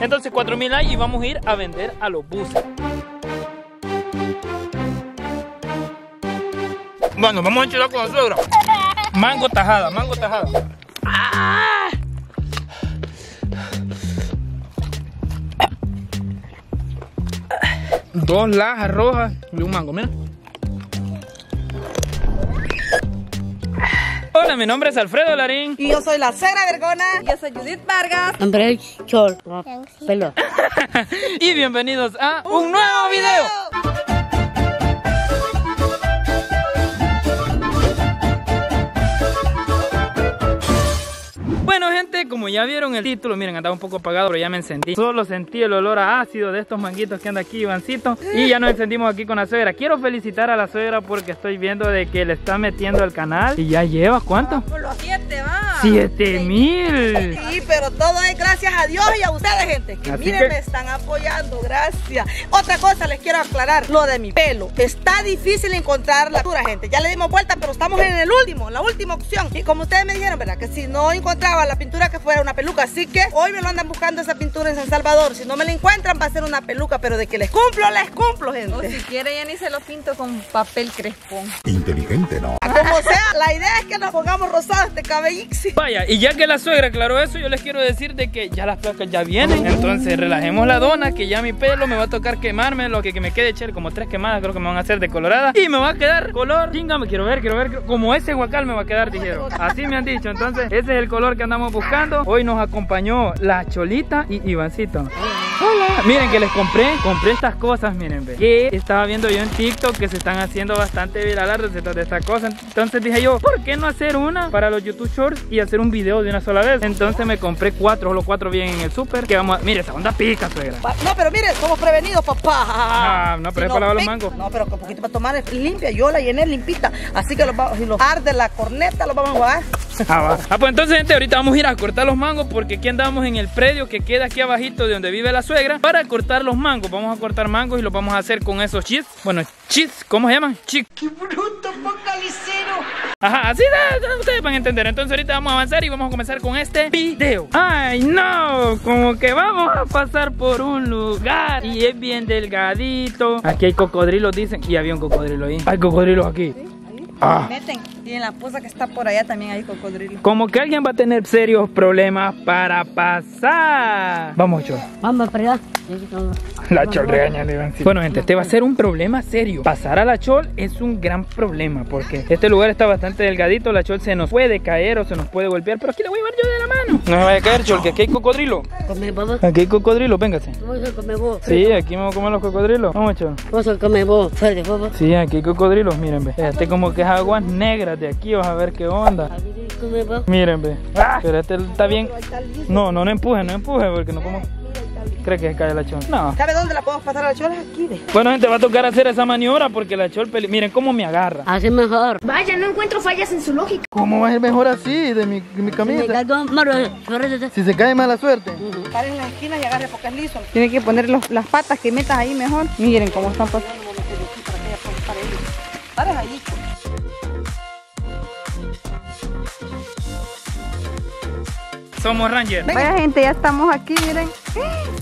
Entonces 4000 likes y vamos a ir a vender a los buses. Bueno, vamos a enchilar con la suegra. Mango tajada, mango tajada. ¡Ah! Dos lajas rojas y un mango, mira. Hola, mi nombre es Alfredo Larín. Y yo soy la Cera Vergona. Yo soy Yudi Vargas. Andrés Chol. Pelo. Y bienvenidos a un nuevo video. Bueno, gente, como ya vieron el título, miren, andaba un poco apagado, pero ya me encendí. Solo sentí el olor a ácido de estos manguitos que anda aquí Ivancito. Y ya nos encendimos aquí con la suegra. Quiero felicitar a la suegra porque estoy viendo de que le está metiendo al canal. Y ya llevas, ¿cuánto? Por los 7, va. 7000. Sí, pero todo es gracias a Dios y a ustedes, gente. Que así miren, que me están apoyando, gracias. Otra cosa les quiero aclarar, lo de mi pelo. Está difícil encontrar la altura, gente. Ya le dimos vuelta, pero estamos en el último, la última opción. Y como ustedes me dijeron, ¿verdad? Que si no encontraba la pintura que fuera una peluca, así que hoy me lo andan buscando esa pintura en San Salvador. Si no me la encuentran va a ser una peluca, pero de que les cumplo, gente. O si quiere Jenny se lo pinto con papel crespón. Inteligente, ¿no? Como sea, la idea es que nos pongamos rosados este cabellito. Vaya, y ya que la suegra aclaró eso, yo les quiero decir de que ya las placas ya vienen. Entonces relajemos la dona, que ya mi pelo me va a tocar quemarme, lo que me quede echar como 3 quemadas, creo que me van a hacer de colorada. Y me va a quedar color, chinga, me quiero ver, como ese guacal me va a quedar, dijeron. Así me han dicho, entonces ese es el color que andamos buscando. Hoy nos acompañó la Cholita y Ivancito. Hola. Miren que les compré estas cosas, miren, ve. Que estaba viendo yo en TikTok que se están haciendo bastante viral las recetas de estas cosas. Entonces dije yo, ¿por qué no hacer una para los YouTube Shorts y hacer un video de una sola vez? Entonces me compré 4, los 4 bien en el súper. Que vamos a... Mire, esa onda pica, suegra. No, pero mire, somos prevenidos, papá. Ah, no, pero si es no para lavar los mangos. No, pero con poquito para tomar es limpia. Yo la llené limpita. Así que si los arde la corneta, los vamos a jugar. Ah, pues entonces, gente, ahorita vamos a ir a cortar los mangos porque aquí andamos en el predio que queda aquí abajito de donde vive la suegra para cortar los mangos. Vamos a cortar mangos y los vamos a hacer con esos chips. Bueno, chips, ¿cómo se llaman? Chips. ¡Qué bruto, focalicero! Ajá, así ustedes van a entender. Entonces ahorita vamos a avanzar y vamos a comenzar con este video. ¡Ay, no! Como que vamos a pasar por un lugar y es bien delgadito. Aquí hay cocodrilos, dicen. Y había un cocodrilo ahí. Hay cocodrilos aquí. Ah. Meten, y en la poza que está por allá también hay cocodrilo. Como que alguien va a tener serios problemas para pasar. Vamos, Chol. Vamos para allá. La Chol regaña de Ivancito. Bueno, gente, este va a ser un problema serio. Pasar a la Chol es un gran problema porque este lugar está bastante delgadito. La Chol se nos puede caer o se nos puede golpear, pero aquí la voy a llevar yo de la mano. No me vaya a caer, Chol, que aquí hay cocodrilo. Come vos. Aquí hay cocodrilo, véngase. Vos come vos. Sí, aquí me voy a comer los cocodrilos. Vamos, Chol. Vos come vos. Sí, aquí hay cocodrilos, miren, ve. Este como que aguas negras de aquí, vas a ver qué onda. Miren, ve. ¡Ah! Pero este está bien. No, no, no empuje porque no como. ¿Cree que se cae la Chol? No. ¿Sabe dónde la podemos pasar a la Chol? Aquí. Bueno, gente, va a tocar hacer esa maniobra porque la Chol, miren cómo me agarra. Así mejor. Vaya, no encuentro fallas en su lógica. ¿Cómo va a ser mejor así de mi camisa? Si se cae, mala suerte. Paren en la esquina y agarre porque es liso. Tiene que poner las patas que metas ahí mejor. Miren cómo están pasando. Para ahí. Somos Ranger. Venga, gente, ya estamos aquí, miren.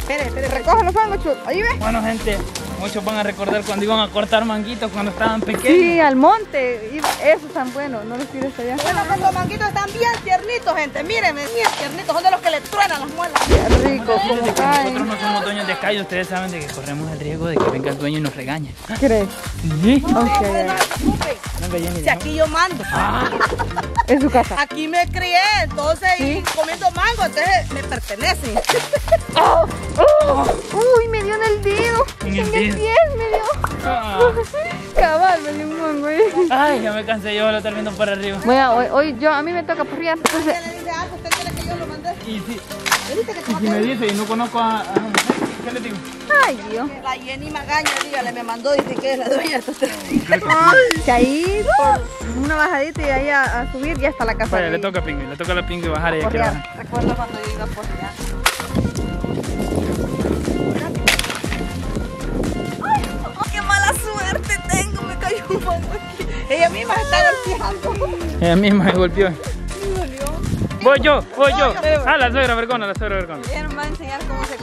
Espere, recoge los mangos, Chul. Ahí ves. Bueno, gente, muchos van a recordar cuando iban a cortar manguitos cuando estaban pequeños. Sí, al monte. Esos están buenos, no los tires allá. Bueno, los manguitos están bien tiernitos, gente. Miren, bien tiernitos. Son de los que le truenan las muelas. Qué rico, como caen. Nosotros no somos dueños de calle. Ustedes saben de que corremos el riesgo de que venga el dueño y nos regañe. ¿Crees? Sí. Ok. Si aquí yo mando. Ah, en su casa. Aquí me crié, entonces, ¿sí? Y comiendo mango, entonces me pertenece. Oh, oh, uy, me dio en el dedo. En el pie me dio. Ah. Cabal, me dio un mango. Ay, ya me cansé, yo lo termino para arriba. Bueno, hoy yo, a mí me toca por arriba. Entonces... ¿Qué le dice algo? ¿Usted quiere que yo lo mande? Y si, me dice y no conozco a mujer, ¿qué le digo? Ay, Dios. La Jenny Magaño, dígale, me mandó, dice que es la dueña. Que ahí, por una bajadita y ahí a subir, ya está la casa. Vaya, le toca a la Pingüe bajar y ya queda. Recuerdo cuando yo iba por allá. Ay, oh, qué mala suerte tengo, me cayó un mango aquí. Ella misma está golpeando. Ella misma me golpeó. Voy yo. A la suegra vergona, la suegra vergona. Ella me va a enseñar cómo se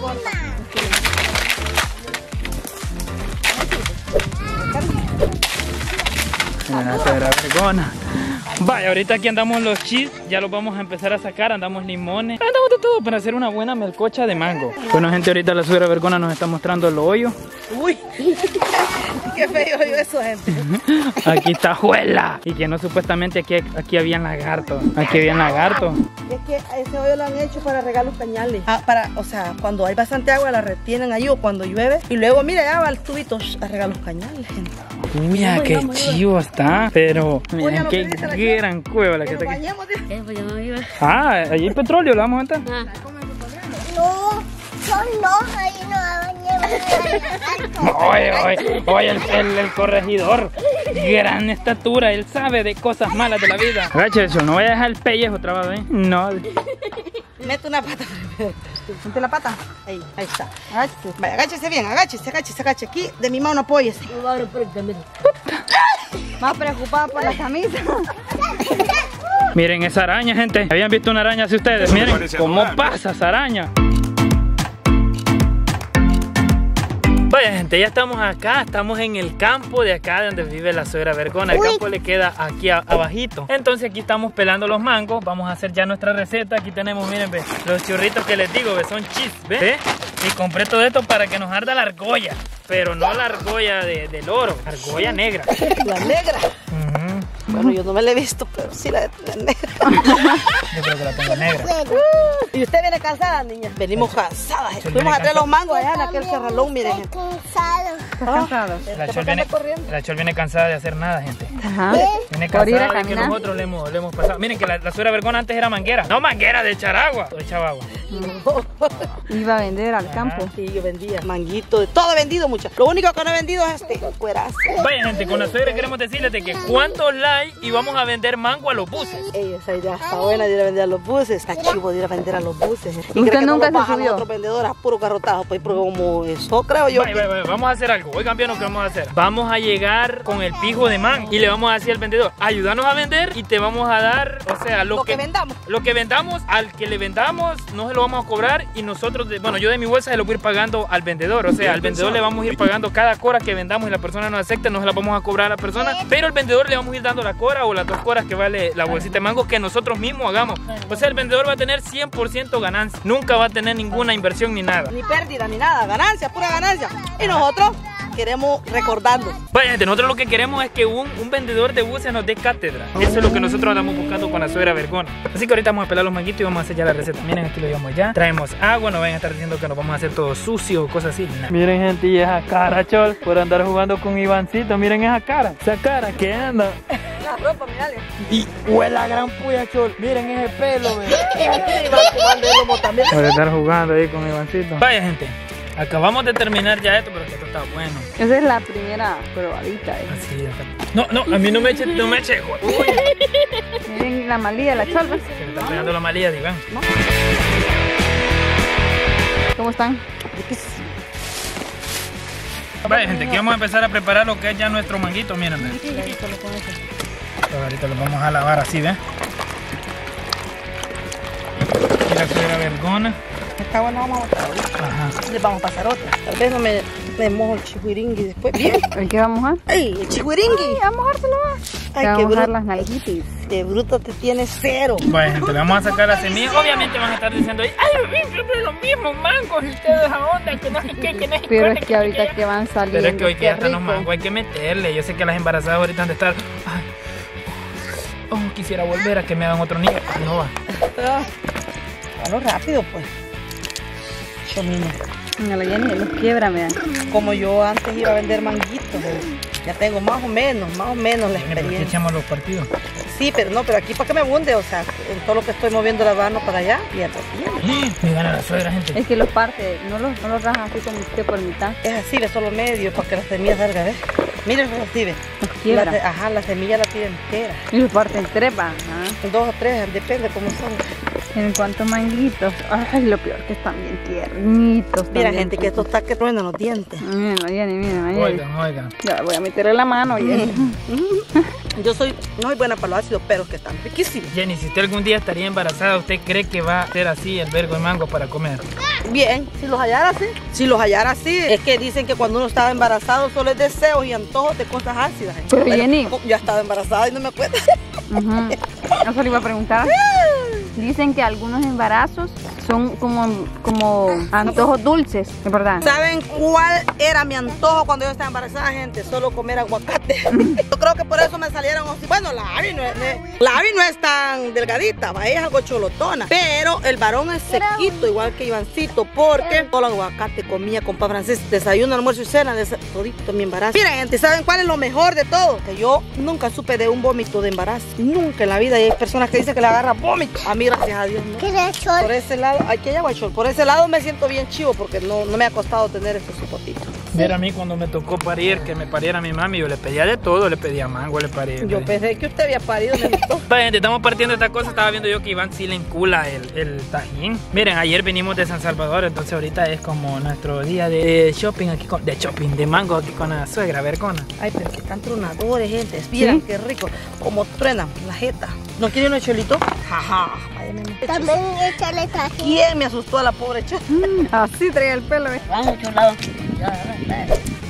Vaya, ahorita aquí andamos los chips, ya los vamos a empezar a sacar, andamos limones, andamos de todo para hacer una buena melcocha de mango. Bueno gente, ahorita la suegra Vergona nos está mostrando el hoyo. Uy, qué feo hoyo eso, gente. Aquí está Juela. Y que no, supuestamente aquí habían lagartos. Aquí habían lagartos. Es que ese hoyo lo han hecho para regalos pañales. Ah, o sea, cuando hay bastante agua la retienen ahí o cuando llueve. Y luego, mira, ya va el tubito a regalos pañales, gente. Mira, uy, qué chivo está. Pero, mira, qué gran cueva la que está aquí. Ah, allí hay petróleo, ¿lo vamos a entrar? No, son los ahí, no. Oye, el corregidor. Gran estatura, él sabe de cosas malas de la vida. Gacho, no voy a dejar el pellejo trabado, ¿eh? No. Mete una pata. Ponte la pata. Ahí está. Vaya, agáchese bien, agáchese. Aquí de mi mano apoyes. Más preocupada por la camisa. Miren esa araña, gente. ¿Habían visto una araña así ustedes? Miren cómo pasa esa araña. Vaya gente, ya estamos acá, estamos en el campo de acá donde vive la suegra Vergona. El campo le queda aquí abajito. Entonces aquí estamos pelando los mangos, vamos a hacer ya nuestra receta. Aquí tenemos, miren, ve, los churritos que les digo, ve, son chips, ve. Y compré todo esto para que nos arda la argolla, pero no la argolla del oro, argolla negra. La negra. Bueno, yo no me la he visto, pero sí la de tener negra. Yo creo que la tengo negra. Y usted viene cansada, niña. Venimos cansadas. Fuimos a traer los mangos allá en aquel cerralón, miren. Estoy cansado. La Chol viene cansada de hacer nada, gente. Ajá. Viene cansada de que nosotros le hemos pasado. Miren que la suegra Vergona antes era manguera. No manguera, de echar agua. O echaba agua. Iba a vender al campo. Sí, yo vendía manguito, de todo vendido, muchachos. Lo único que no he vendido es este cuerazo. Vaya, gente, con la suegra queremos decirles de que cuántos likes y vamos a vender mango a los buses. Ey, esa idea está buena de ir a vender a los buses. Está chivo de ir a vender a los buses. Y usted nunca se subió. Otros vendedores, puro carrotazo, pues como eso, creo yo. Vaya, vamos a hacer algo. Hoy, campeón, ¿qué vamos a hacer? Vamos a llegar con el pijo de mango y le vamos a decir al vendedor: ayúdanos a vender y te vamos a dar, o sea, lo que vendamos. Lo que vendamos, al que le vendamos, no se lo vamos a cobrar y nosotros, bueno, yo de mi bolsa se lo voy a ir pagando al vendedor. O sea, al vendedor le vamos a ir pagando cada cora que vendamos y la persona no acepta, no se la vamos a cobrar a la persona, pero al vendedor le vamos a ir dando la cora o las 2 coras que vale la bolsita de mango que nosotros mismos hagamos. O sea, el vendedor va a tener 100% ganancia, nunca va a tener ninguna inversión ni nada. Ni pérdida, ni nada, ganancia, pura ganancia. Y nosotros queremos recordarlo. Vaya gente, nosotros lo que queremos es que un vendedor de buses nos dé cátedra. Eso es lo que nosotros andamos buscando con la suegra Vergona. Así que ahorita vamos a pelar los manguitos y vamos a hacer ya la receta. Miren, aquí lo llevamos ya. Traemos agua, no vayan a estar diciendo que nos vamos a hacer todo sucio o cosas así. Nah. Miren gente, y esa cara, Chol, por andar jugando con Ivancito. Miren esa cara que anda. La ropa, mirale. Y huele la gran puya, Chol. Miren ese pelo, ve. Por estar jugando ahí con Ivancito. Vaya gente. Acabamos de terminar ya esto, pero esto está bueno. Esa es la primera probadita. Así es. No, a mí no me eche. Miren la malilla, la Chol. Se me está pegando la malilla, Iván. ¿No? ¿Cómo están? Vale, gente, aquí vamos a empezar a preparar lo que es ya nuestro manguito, mírenme. Ahorita lo vamos a lavar así, ¿ves? Aquí la suegra Vergona. Esta agua no vamos a botar ahorita. Ajá. Le vamos a pasar otra. Tal vez no me mojo el chihuiringui después. ¿El qué vamos a mojar? ¡Ay, el chihuiringui! ¡A mojárselo más! ¡Ay, qué bruto! Las nalguitis. ¡Qué bruto te tiene cero! Vaya, gente, le vamos a sacar las semillas. Obviamente van a estar diciendo ahí, ¡ay, siempre los mismos mangos! Ustedes a onda, que no sé qué, que no sé qué. Pero es que ahorita que van saliendo. Pero es que hoy que ya están los mangos, hay que meterle. Yo sé que las embarazadas ahorita han de estar... ¡Ay! ¡Oh, quisiera volver a que me hagan otro niño! No va. Hazlo rápido, pues. No lo llenen, los quiebra, me dan. Como yo antes iba a vender manguitos, ya tengo más o menos la experiencia. ¿Por qué echamos los partidos? Sí, pero no, pero aquí para que me bunde, o sea, en todo lo que estoy moviendo la mano para allá, y atrás. Me gana la suegra, gente. Es que los parte, no los rajan así como usted por mitad. Es así, de solo medio, para que las semillas salgan, ¿ves? Miren, recibe. Los quiebra. Ajá, la semilla la tiene entera. Y los parten 3, van, ¿ah? 2 o 3, depende cómo son. En cuanto a manguitos, ay, lo peor que están bien tiernitos. Mira, gente, que esto está que truenan los dientes. Miren, oigan. Ya voy a meterle la mano. Yo no soy buena para los ácidos, pero que están riquísimos. Jenny, si usted algún día estaría embarazada, ¿usted cree que va a ser así el vergo de mango para comer? Bien, si los hallara así. Si los hallara así. Es que dicen que cuando uno estaba embarazado solo es deseos y antojos de cosas ácidas. Pero Jenny, yo estaba embarazada y no me acuerdo. Eso le iba a preguntar. Dicen que algunos embarazos son como antojos dulces, es verdad. ¿Saben cuál era mi antojo cuando yo estaba embarazada, gente? Solo comer aguacate. Yo creo que por eso me salieron... Bueno, la Abby no es tan delgadita, va, es algo cholotona. Pero el varón es sequito, igual que Ivancito, porque todo el aguacate comía, compa Francis. Desayuno, almuerzo y cena, todito mi embarazo. Miren, gente, ¿saben cuál es lo mejor de todo? Que yo nunca supe de un vómito de embarazo. Nunca en la vida. Y hay personas que dicen que le agarra vómito. A mí, gracias a Dios, ¿no? Por ese lado, aquí hay aguachol. Por ese lado me siento bien chivo porque no me ha costado tener estos hipotitos. Mira, a mí cuando me tocó parir, que me pariera mi mami, yo le pedía de todo, le pedía mango, le paría. Yo pensé que usted había parido. Gente, estamos partiendo esta cosa, estaba viendo yo que Iván sí le encula el tajín. Miren, ayer venimos de San Salvador, entonces ahorita es como nuestro día de shopping aquí, de mango aquí con la suegra, a ver, Cona. Ay, pero que están tronadores, gente, miren, ¿sí? Qué rico, como truenan la jeta. ¿No quiere uno de cholito? Jaja. También échale tajín. ¿Quién me asustó a la pobre chola? Así traía el pelo, ¿eh? Vamos, cholado.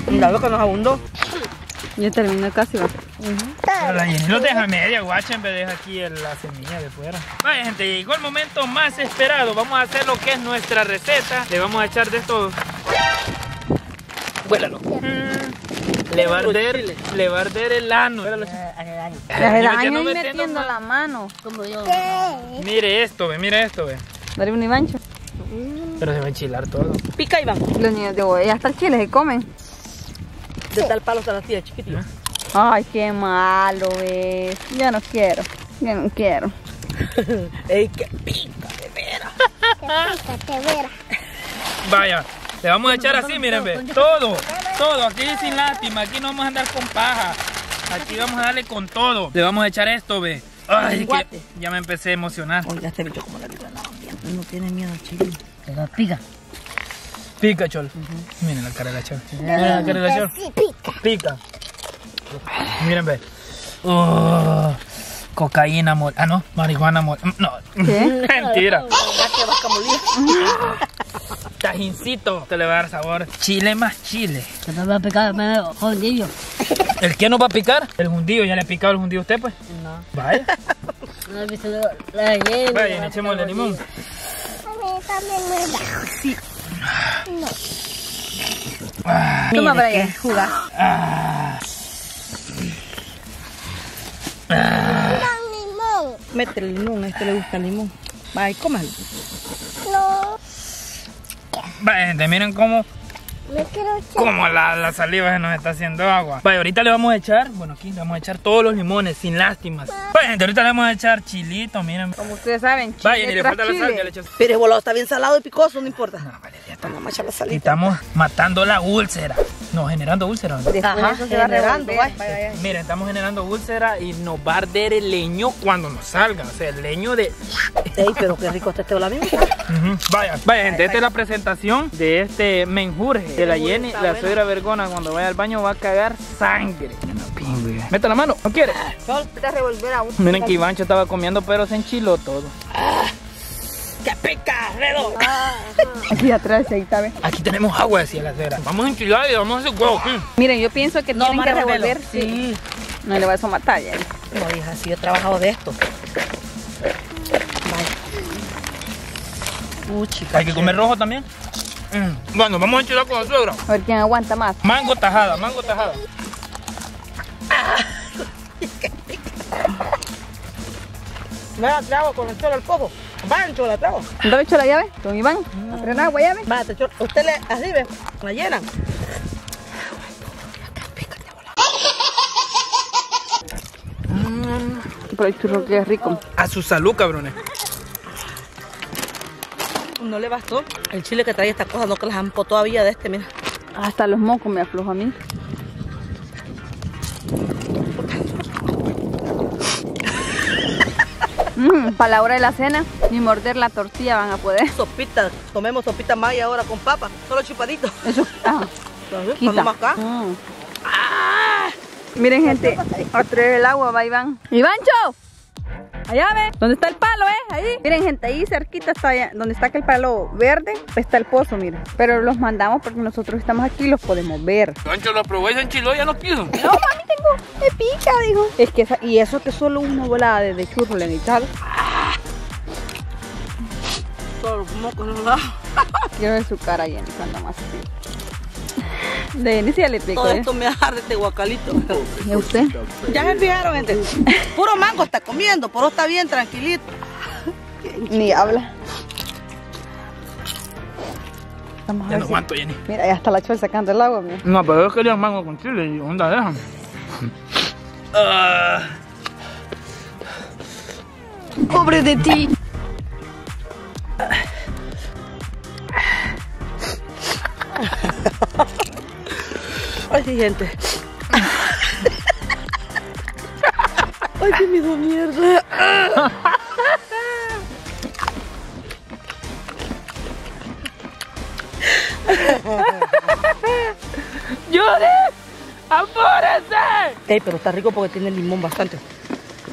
Mira lo que nos abundó. Ya terminó casi. No deja media guacha, en vez de dejar aquí la semilla de fuera. Vaya, gente, llegó el momento más esperado. Vamos a hacer lo que es nuestra receta. Le vamos a echar de esto. Huélalo. Le va a arder el ano. Yo no metiendo la mano. Como yo. Mire esto, ve, mire esto, ve. Dale un ibancho. Pero se va a enchilar todo. Pica, Iván. Los niños de hoy hasta el chile se comen. De tal palo hasta la tía, chiquitito. Ay, qué malo es. Yo no quiero. Yo no quiero. Ey, qué pica, de veras. Qué pica, de veras. Vaya. Le vamos a echar así, miren, ve. Todo, todo. Aquí sin lástima. Aquí no vamos a andar con paja. Aquí vamos a darle con todo. Le vamos a echar esto, ve. Ay, que ya me empecé a emocionar. Oiga, este bicho como la vida. No tiene miedo, chile. Pero pica. Pica, chol. Miren la cara de la chol. Miren la cara de la chol. Pica. Pica. Miren, ve. Oh, cocaína, amor. Ah, no. Marihuana, amor. No. ¿Qué? Mentira. Tajincito, te le va a dar sabor. Chile más chile. ¿Qué me va a picar el jundillo? ¿El qué nos va a picar? El jundillo. ¿Ya le ha picado el jundillo a usted, pues? No. Vaya. No he visto la hielo. Vaya, echémosle limón. Sí. No. Toma para allá, jugar. Limón. Métele el limón, a este le gusta el limón. Vaya, cómalo. No. Vaya, gente, miren cómo la saliva se nos está haciendo agua. Vaya, ahorita le vamos a echar, bueno, aquí le vamos a echar todos los limones, sin lástimas. Vaya, gente, ahorita le vamos a echar chilito, miren. Como ustedes saben, chile. Vaya, ni le falta la sal, ya le echó. Pero el volado está bien salado y picoso, no importa. No, vale, ya está, vamos a echar la salita. Y estamos matando la úlcera. No, generando úlcera. Después eso se va regando. Miren, estamos generando úlcera y nos va a arder el leño cuando nos salga. O sea, el leño de... Ey, pero qué rico está este volado. Vaya, vaya, gente, esta es la presentación de este menjurje. De la Jenny, la suegra vergona, cuando vaya al baño va a cagar sangre. Mete la mano, ¿no quiere? Miren que Ivancho estaba comiendo, pero se enchiló todo. ¡Qué pica, Alfredo! Aquí atrás, ahí está, ¿ves? Aquí tenemos agua, decía la suegra. Vamos a enchilar y vamos a hacer huevo aquí. Miren, yo pienso que tienen que revolver. Sí. No le va a eso matar, Jenny. No, hija, si yo he trabajado de esto. Hay que comer rojo también. Bueno, vamos a enchilar con la suegra. A ver quién aguanta más. Mango tajada, mango tajada. No la trago con el cholo al poco. Van, chola, trago. ¿No he hecho la llave? Con Iván. ¿Aprenden agua llave? Vale, usted le así, ve, la llenan. Pero el churro que es rico. A su salud, cabrones. No le bastó el chile que trae esta cosa, no que las ampo todavía de este, mira. Hasta los mocos me aflojo a mí. Para la hora de la cena, ni morder la tortilla van a poder. Sopita, tomemos sopita maya ahora con papa, solo chupadito. Eso, quita. Vamos acá. Miren, gente, otro el agua, va Iván. ¡Ivancho! Allá ve, ¿dónde está el palo, ahí? Miren, gente, ahí cerquita está allá, donde está aquel palo verde, está el pozo, miren. Pero los mandamos porque nosotros estamos aquí y los podemos ver. Ivancho, lo probé, se enchiló, ya no quiso. No, mami, tengo, me pica, dijo. Es que, y eso que solo una volada de churro le necesitaba. Todo moco en un lado. Quiero ver su cara, Jenny, cuando más así. De Jenny sí le pico, todo esto me agarra este guacalito. ¿Y usted? Ya me fijaron, gente. Puro mango está comiendo, pero está bien tranquilito. Ni habla. Vamos a ver. Ya no aguanto, Jenny. Mira, ya está la Chol sacando el agua, mira. No, pero yo quería mango con chile y onda, déjame. Pobre de ti. Ay, siguiente. Ay, que me hizo mierda. ¡Yudi! ¡Apúrese! Hey, pero está rico porque tiene limón bastante.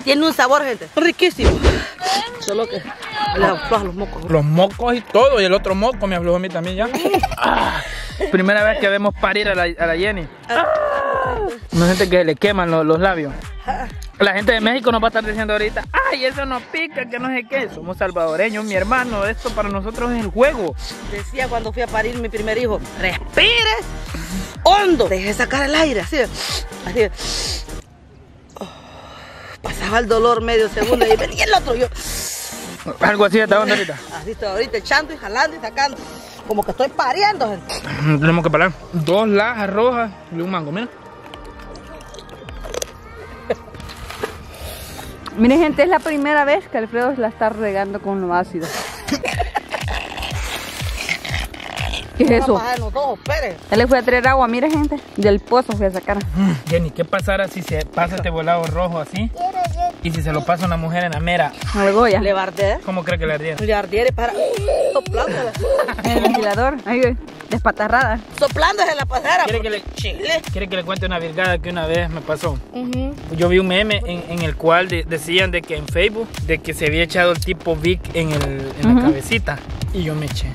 Tiene un sabor, gente, riquísimo. Solo que le afloja los mocos. Los mocos y todo, y el otro moco me aflojó a mí también ya. Ah, primera vez que vemos parir a la Jenny. Ah, no, gente, que le queman los labios. La gente de México nos va a estar diciendo ahorita, ay, eso nos pica, que no sé qué. Somos salvadoreños, mi hermano, esto para nosotros es el juego. Decía cuando fui a parir mi primer hijo, respire hondo, deje sacar el aire, así, así. Pasaba el dolor medio segundo y venía el otro, yo... Algo así está onda ahorita. Así está ahorita, echando y jalando y sacando. Como que estoy pariendo, gente. Tenemos que parar. 2 lajas rojas y un mango, mira. Miren, gente, es la primera vez que Alfredo la está regando con lo ácido. ¿Qué es eso? Él le fue a traer agua, mire, gente. Del pozo fui a sacar. Jenny, ¿qué pasará si se pasa este volado rojo así? Y si se lo pasa una mujer en la mera. Algo ya. ¿Le va a arder? ¿Cómo cree que le ardiera? Le ardiera para... Soplándola. En el ventilador. Ahí, despatarrada. Soplándose la pasara. ¿Quiere que le... Chile. ¿Quiere que le cuente una virgada que una vez me pasó? Yo vi un meme en el cual decían de que en Facebook, de que se había echado el tipo Vic en la cabecita. Y yo me eché.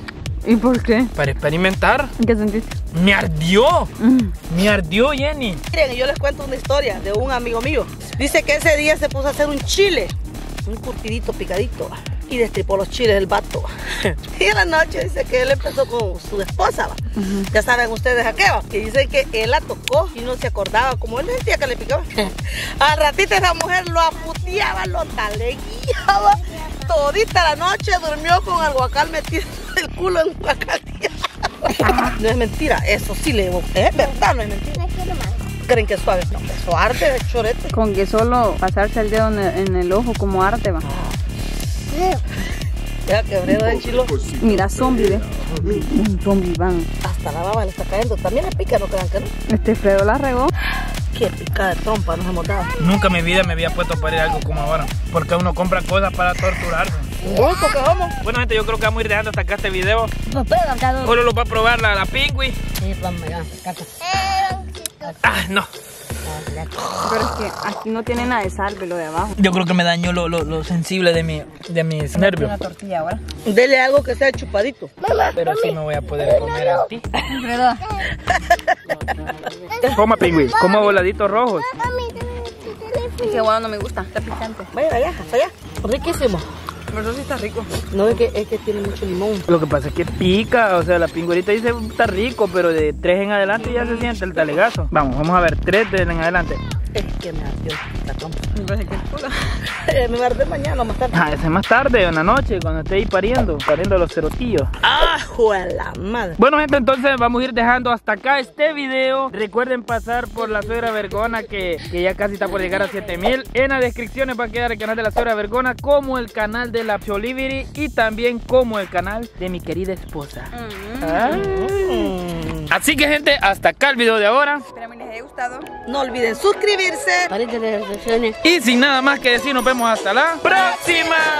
¿Y por qué? Para experimentar. ¿Qué sentiste? ¡Me ardió! ¡Me ardió, Jenny! Miren, yo les cuento una historia de un amigo mío. Dice que ese día se puso a hacer un chile, un curtidito picadito, y destripó los chiles el vato. Y en la noche dice que él empezó con su esposa, ¿va? Ya saben ustedes a qué va. Que dice que él la tocó y no se acordaba, como él decía que le picaba. Al ratito esa mujer lo aputeaba, lo taleguiaba. Todita la noche durmió con el guacal metido el culo en guacal. No es mentira, eso sí le digo. Es verdad, no es mentira. ¿Creen que es suave? No, eso arte de chorete. Con que solo pasarse el dedo en el ojo como arte va. Ya quebrero de chilo. Mira, zombie, ve. Un zombie van. Hasta la baba le está cayendo. También le pica, no crean que no. Este Fredo la regó. Qué picada de trompa nos hemos dado. Nunca en mi vida me había puesto a parir algo como ahora. Porque uno compra cosas para torturarse. Bueno, gente, yo creo que vamos a ir dejando hasta acá este video. No puedo, cantador. Solo lo va a probar la pingüi. Sí, vamos allá, caca. Ah, no. Pero es que aquí no tiene nada de sal, lo de abajo. Yo creo que me dañó lo sensible de mis nervios. Una tortilla ahora. Dele algo que sea chupadito. Pero sí me voy a poder comer a ti. ¿Verdad? Coma pingüín, coma voladitos rojos. Qué bueno, no me gusta, está picante. Vaya allá, hasta allá. Riquísimo. Pero sí está rico. No, es que tiene mucho limón. Lo que pasa es que pica, o sea, la pingüerita dice está rico, pero de 3 en adelante ya se siente el talegazo. Vamos a ver, 3 en adelante. Es que me ardió la trompa. Me va a arder mañana, más tarde. Ah, ese es más tarde, en la noche, cuando esté ahí pariendo los cerotillos. ¡Ah, juela madre! Bueno, gente, entonces vamos a ir dejando hasta acá este video. Recuerden pasar por la Suegra Vergona, que ya casi está por llegar a 7000. En las descripciones va a quedar el canal de la Suegra Vergona, como el canal de la Choliviri y también como el canal de mi querida esposa. Así que, gente, hasta acá el video de ahora. Espero que les haya gustado. No olviden suscribirse. Y sin nada más que decir, nos vemos hasta la próxima.